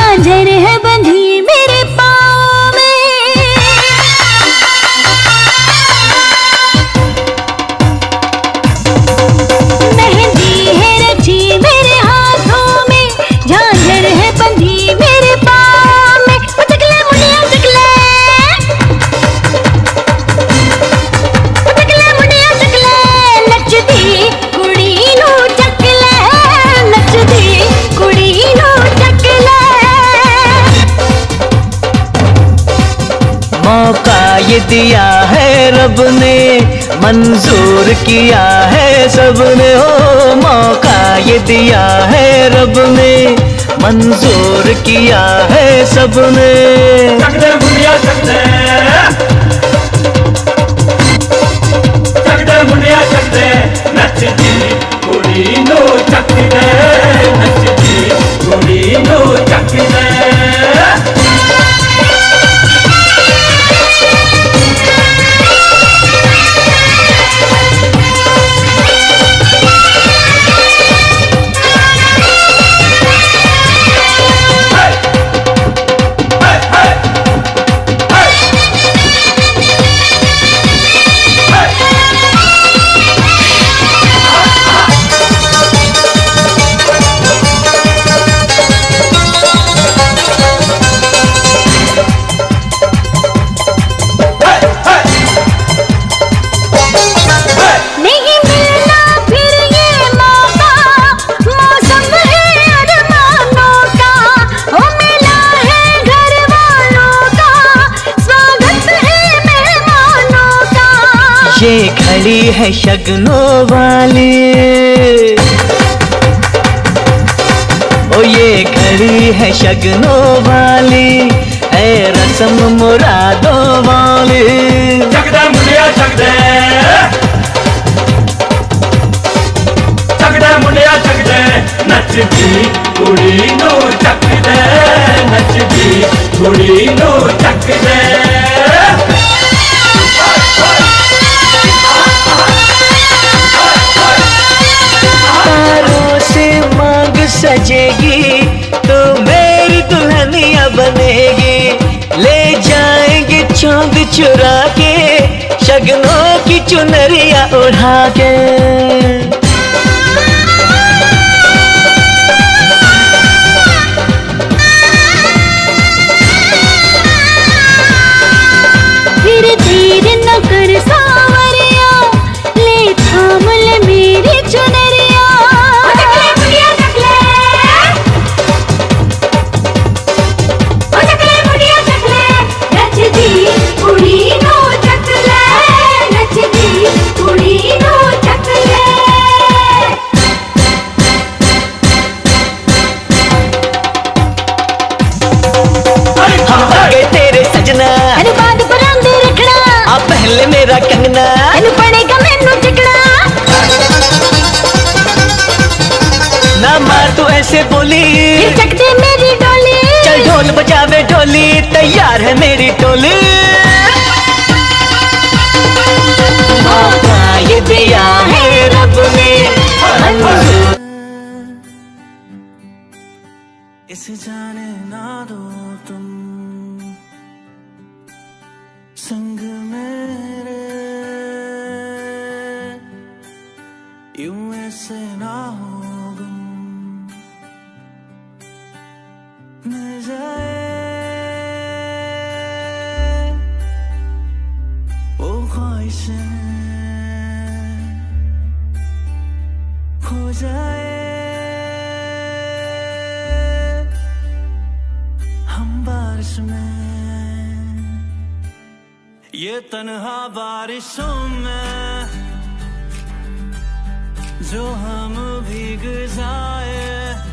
झांझर है बंधी मेरे पाँव में, मेहंदी है रची मेरे हाथों में, झांझर है बंधी मेरे पाँव में। उतकले मुनिया उतकले नचदी कुड़ी नू चकले, नचदी कुड़ी नू चकले। मौका ये दिया है रब ने, मंजूर किया है सबने। हो मौका ये दिया है रब ने, मंजूर किया है सबने। ये घड़ी है शगनों वाली, ओ ये घड़ी है शगनों वाली, ऐ रस्म मुरादों वाली। चकदा मुंडिया चकदे, चकदा मुंडिया चकदे, नचदी कुड़ी नू चकदे, नचदी कुड़ी नू चकदे। सजेगी तो मेरी दुल्हनिया बनेगी, ले जाएंगे चांद चुरा के, शगनों की चुनरिया उड़ा के। फिर देर न कर सावरिया, ले थाम ले मेरी चुनरिया। मेरा कंगना तेनू पड़ेगा मैनू झगड़ा ना मार तू ऐसे बोली, चकदे मेरी डोली। चल ढोल बजावे ढोली, तैयार है मेरी टोली। मौका ये दिया है रब ने, इसे जाने ना दो तुम संग मेरे, यूं ऐसे ना हो गुम न जाए वो ख्वाहिश में खो जाए हम बारिश में, ये तन्हा बारिशों में जो हम भीग जाए।